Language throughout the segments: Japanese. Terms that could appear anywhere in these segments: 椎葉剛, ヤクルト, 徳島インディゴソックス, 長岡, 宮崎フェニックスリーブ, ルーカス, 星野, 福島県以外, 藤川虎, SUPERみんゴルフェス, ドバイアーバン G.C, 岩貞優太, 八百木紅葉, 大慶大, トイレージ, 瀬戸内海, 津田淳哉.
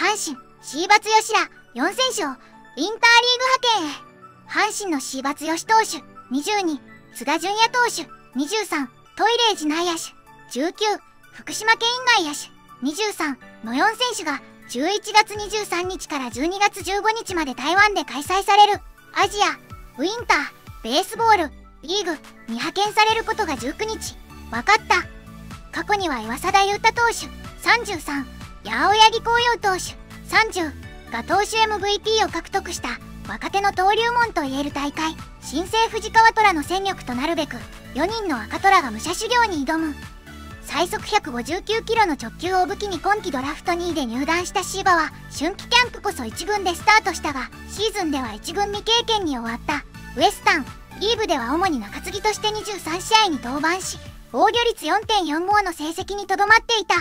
阪神、椎葉剛ら4選手をインターリーグ派遣へ。阪神の椎葉剛投手22、津田純也投手23、トイレージ内野手19、福島県以外野手23の4選手が11月23日から12月15日まで台湾で開催されるアジアウィンターベースボールリーグに派遣されることが19日分かった。過去には岩貞優太投手33、八百木紅葉投手30が投手 MVP を獲得した若手の登竜門といえる大会、新生藤川虎の戦力となるべく4人の赤虎が武者修行に挑む。最速159キロの直球を武器に今季ドラフト2位で入団した椎葉は春季キャンプこそ1軍でスタートしたが、シーズンでは1軍未経験に終わった。ウエスタンリーブでは主に中継ぎとして23試合に登板し、防御率 4.45 の成績にとどまっていた。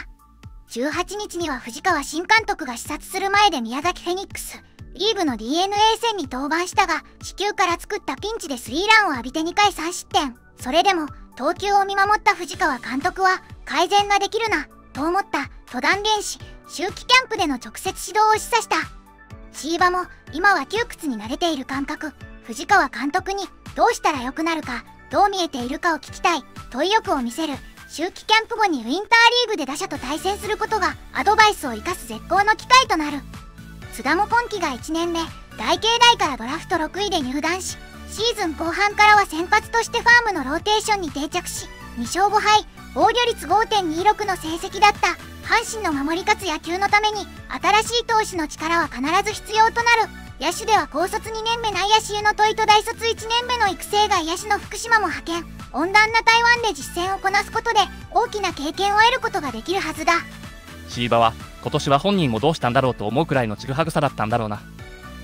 18日には藤川新監督が視察する前で宮崎フェニックスリーブの DNA 戦に登板したが、四球から作ったピンチでスリーランを浴びて2回3失点。それでも投球を見守った藤川監督は、改善ができるな、と思った、と断言し、秋季キャンプでの直接指導を示唆した。椎葉も、今は窮屈に慣れている感覚、藤川監督に、どうしたら良くなるか、どう見えているかを聞きたい、と意欲を見せる。秋季キャンプ後にウィンターリーグで打者と対戦することが、アドバイスを生かす絶好の機会となる。津田も今季が1年目、大慶大からドラフト6位で入団し、シーズン後半からは先発としてファームのローテーションに定着し、2勝5敗、防御率 5.26 の成績だった。阪神の守り勝つ野球のために、新しい投手の力は必ず必要となる。野手では高卒2年目内野手湯の問いと大卒1年目の育成外野手の福島も派遣。温暖な台湾で実戦をこなすことで、大きな経験を得ることができるはずだ。椎葉は、今年は本人もどうしたんだろうと思うくらいのちぐはぐさだったんだろうな。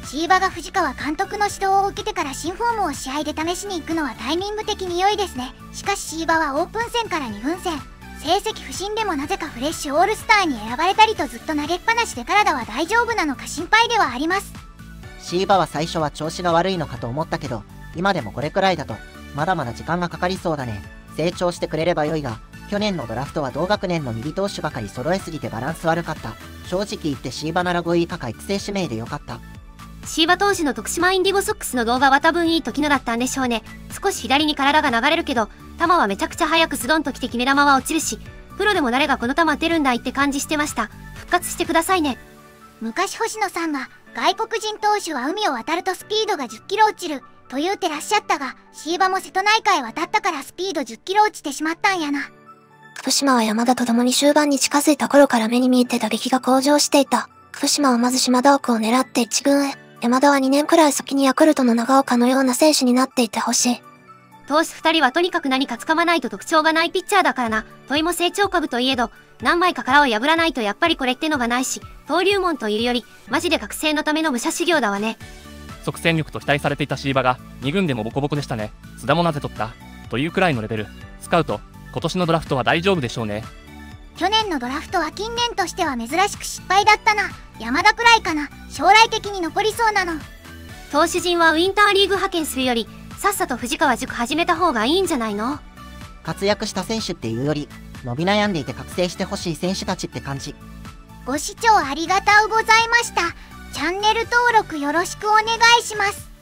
椎葉が藤川監督の指導を受けてから新フォームを試合で試しに行くのはタイミング的に良いですね。しかし椎葉はオープン戦から2軍戦成績不振でもなぜかフレッシュオールスターに選ばれたりとずっと投げっぱなしで体は大丈夫なのか心配ではあります。椎葉は最初は調子が悪いのかと思ったけど、今でもこれくらいだとまだまだ時間がかかりそうだね。成長してくれれば良いが、去年のドラフトは同学年の右投手ばかり揃えすぎてバランス悪かった。正直言って椎葉なら5位以下か育成指名で良かった。椎葉投手の徳島インディゴソックスの動画は多分いい時のだったんでしょうね。少し左に体が流れるけど、球はめちゃくちゃ速くスドンと来て決め球は落ちるし、プロでも誰がこの球出るんだいって感じしてました。復活してくださいね。昔星野さんが、外国人投手は海を渡るとスピードが10キロ落ちる、と言うてらっしゃったが、椎葉も瀬戸内海渡ったからスピード10キロ落ちてしまったんやな。福島は山田と共に終盤に近づいた頃から目に見えて打撃が向上していた。福島はまず島田奥を狙って1軍へ。山田は2年くらい先にヤクルトの長岡のような選手になっていてほしい。投手2人はとにかく何か掴まないと特徴がないピッチャーだからな。問いも成長株といえど、何枚か殻を破らないとやっぱりこれってのがないし、登竜門というより、マジで覚醒のための武者修行だわね。即戦力と期待されていた椎葉が、2軍でもボコボコでしたね。津田もなぜ取ったというくらいのレベル。スカウト、今年のドラフトは大丈夫でしょうね。去年のドラフトは近年としては珍しく失敗だったな。山田くらいかな、将来的に残りそうなの。投手陣はウィンターリーグ派遣するより、さっさと藤川塾始めた方がいいんじゃないの。活躍した選手っていうより、伸び悩んでいて覚醒してほしい選手たちって感じ。ご視聴ありがとうございました。チャンネル登録よろしくお願いします。